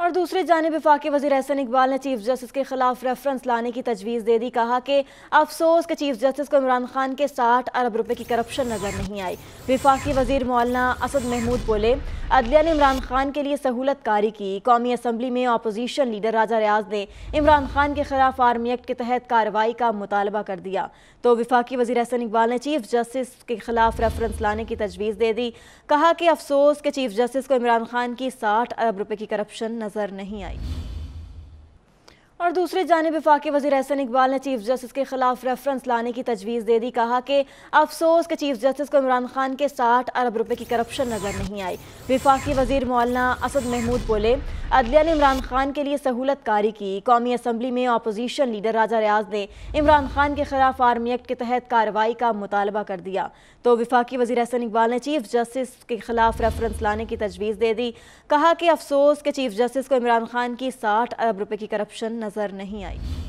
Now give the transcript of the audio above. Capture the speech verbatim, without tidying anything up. और दूसरी जानिब वफाकी वज़ीर अहसन इकबाल ने चीफ जस्टिस के खिलाफ रेफरेंस लाने की तजवीज़ दे दी। कहा कि अफसोस के चीफ जस्टिस को इमरान खान के साठ अरब रुपए की करप्शन नजर नहीं आई। वफाकी वज़ीर मौलाना असद महमूद बोले, अदलिया ने इमरान खान के लिए सहूलत कारी की। कौमी असम्बली में अपोजिशन लीडर राजा रियाज ने इमरान खान के खिलाफ आर्मी एक्ट के तहत कार्रवाई का मुतालबा कर दिया, तो वफाकी वज़ीर अहसन इकबाल ने चीफ जस्टिस के खिलाफ रेफरेंस लाने की तजवीज़ दे दी। कहा कि अफसोस के चीफ जस्टिस को इमरान खान की साठ अरब रुपए की करप्शन नजर नहीं आई। और दूसरी जानिब वफाकी वज़ीर अहसन इकबाल ने चीफ जस्टिस के खिलाफ रेफरेंस लाने की तजवीज़ दे दी। कहा कि अफसोस के चीफ जस्टिस को इमरान खान के साठ अरब रुपए की करप्शन नजर नहीं आई। वफाकी वज़ीर मौलाना असद महमूद बोले, अदलिया ने इमरान खान के लिए सहूलत कारी की। कौमी असम्बली में अपोजिशन लीडर राजा रियाज ने इमरान खान के खिलाफ आर्मी एक्ट के तहत कार्रवाई का मुतालबा कर दिया, तो वफाकी वज़ीर अहसन इकबाल ने चीफ जस्टिस के खिलाफ रेफरेंस लाने की तजवीज़ दे दी। कहा कि अफसोस के चीफ जस्टिस को इमरान खान की साठ अरब रुपए की करप्शन नजर नहीं आई।